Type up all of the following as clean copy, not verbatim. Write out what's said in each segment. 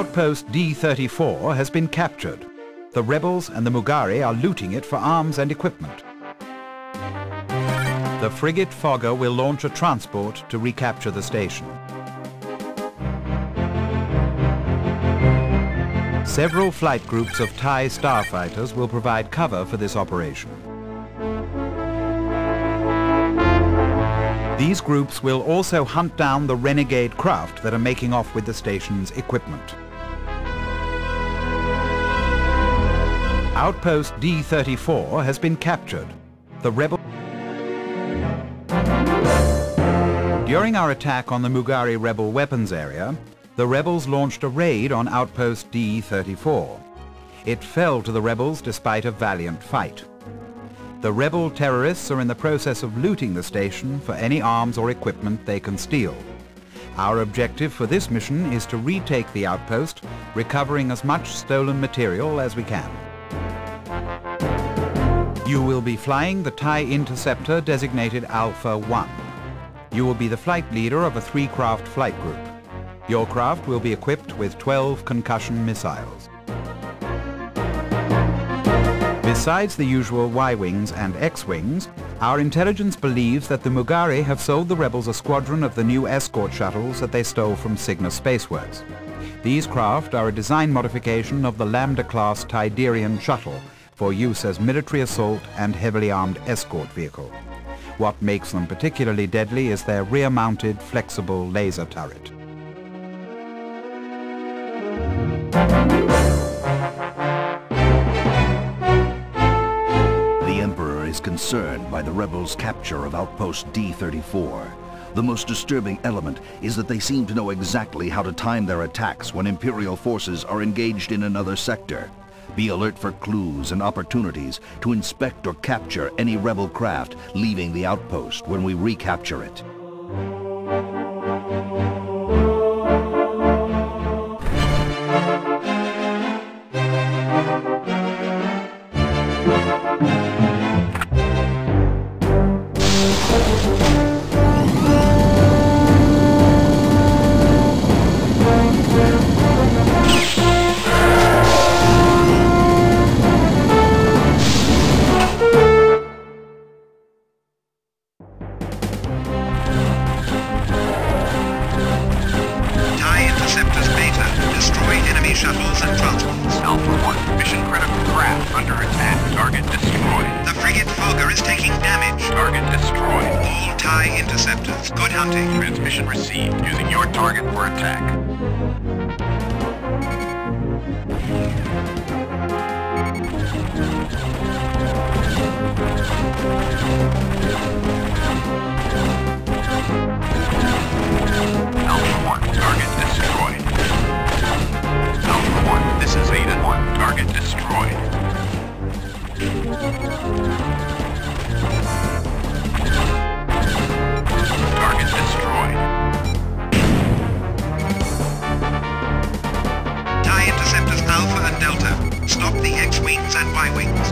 Outpost D-34 has been captured. The rebels and the Mugari are looting it for arms and equipment. The frigate Fogger will launch a transport to recapture the station. Several flight groups of TIE starfighters will provide cover for this operation. These groups will also hunt down the renegade craft that are making off with the station's equipment. Outpost D-34 has been captured. During our attack on the Mugari rebel weapons area, the rebels launched a raid on Outpost D-34. It fell to the rebels despite a valiant fight. The rebel terrorists are in the process of looting the station for any arms or equipment they can steal. Our objective for this mission is to retake the outpost, recovering as much stolen material as we can. You will be flying the TIE interceptor designated Alpha-1. You will be the flight leader of a 3-craft flight group. Your craft will be equipped with 12 concussion missiles. Besides the usual Y-wings and X-wings, our intelligence believes that the Mugari have sold the rebels a squadron of the new escort shuttles that they stole from Cygnus Spaceworks. These craft are a design modification of the Lambda-class Tyderian shuttle for use as military assault and heavily armed escort vehicle. What makes them particularly deadly is their rear-mounted, flexible laser turret. The Emperor is concerned by the rebels' capture of Outpost D-34. The most disturbing element is that they seem to know exactly how to time their attacks when Imperial forces are engaged in another sector. Be alert for clues and opportunities to inspect or capture any rebel craft leaving the outpost when we recapture it. Transmission received. Using your target for attack. Alpha-1, target destroyed. Alpha-1, this is Eta-1, target destroyed. Target destroyed. TIE interceptors Alpha and Delta. Stop the X-wings and Y-wings.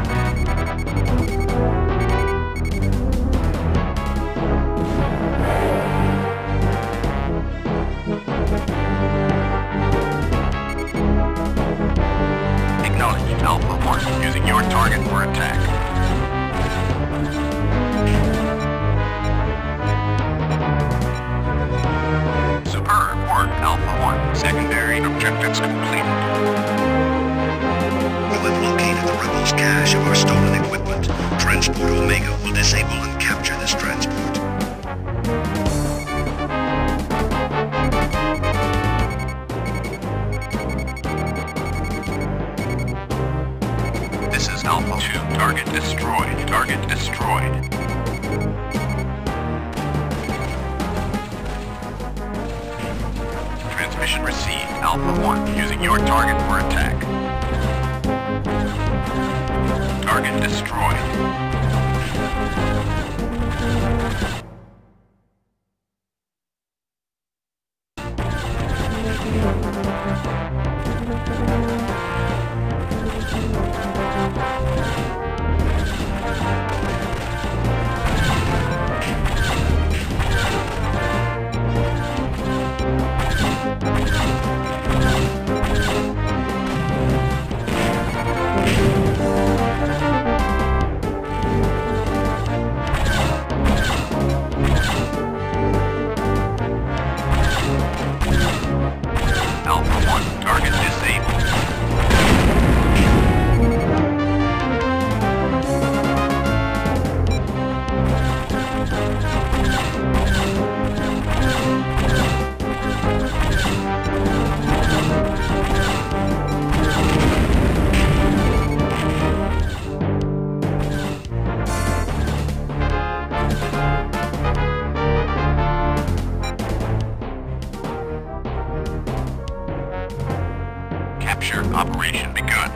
Capture operation begun.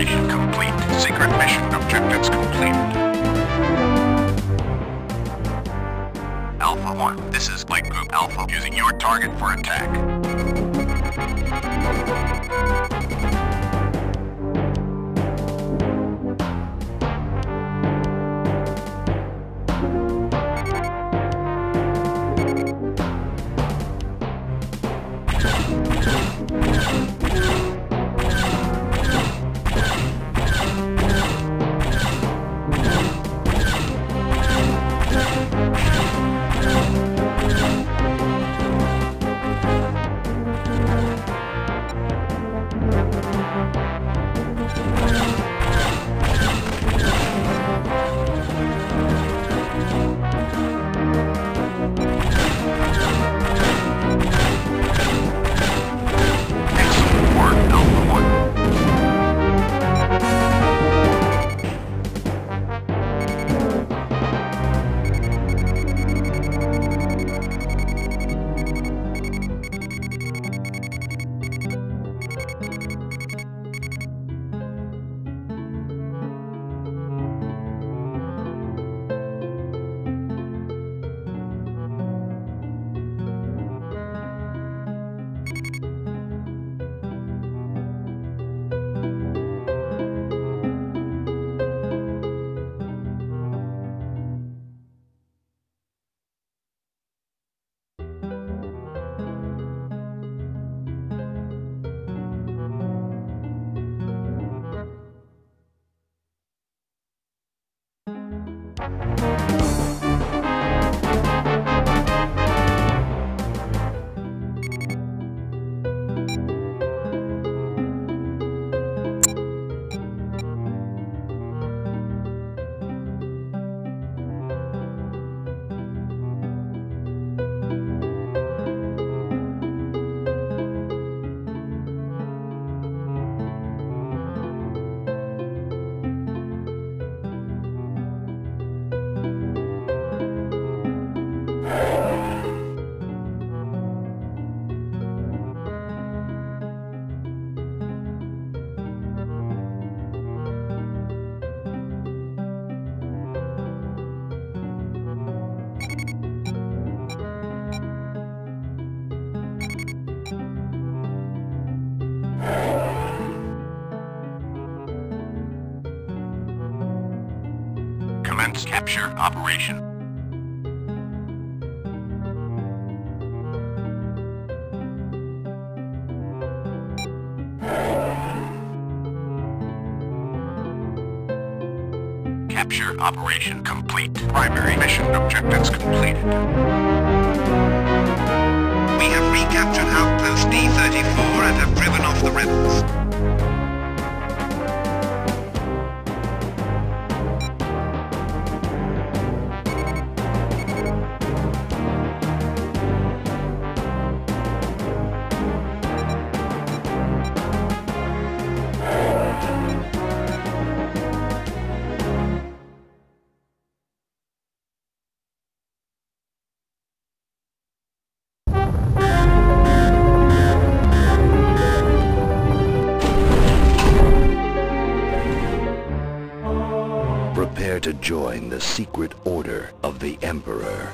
Complete. Secret mission objectives complete. Alpha-1, this is Light Group Alpha using your target for attack. Capture operation. Capture operation complete. Primary mission objectives completed. We have recaptured Outpost D-34 and have driven off the rebels. Prepare to join the secret order of the Emperor.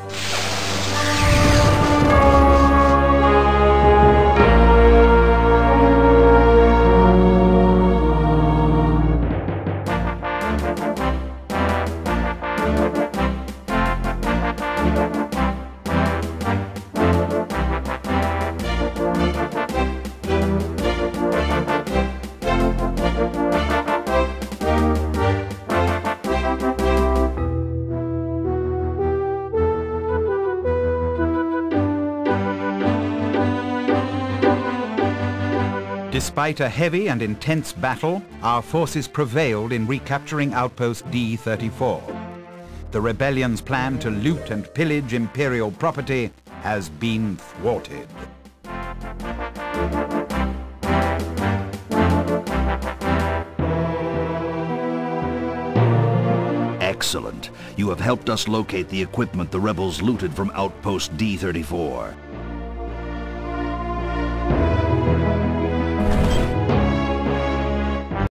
Despite a heavy and intense battle, our forces prevailed in recapturing Outpost D-34. The rebellion's plan to loot and pillage Imperial property has been thwarted. Excellent. You have helped us locate the equipment the rebels looted from Outpost D-34.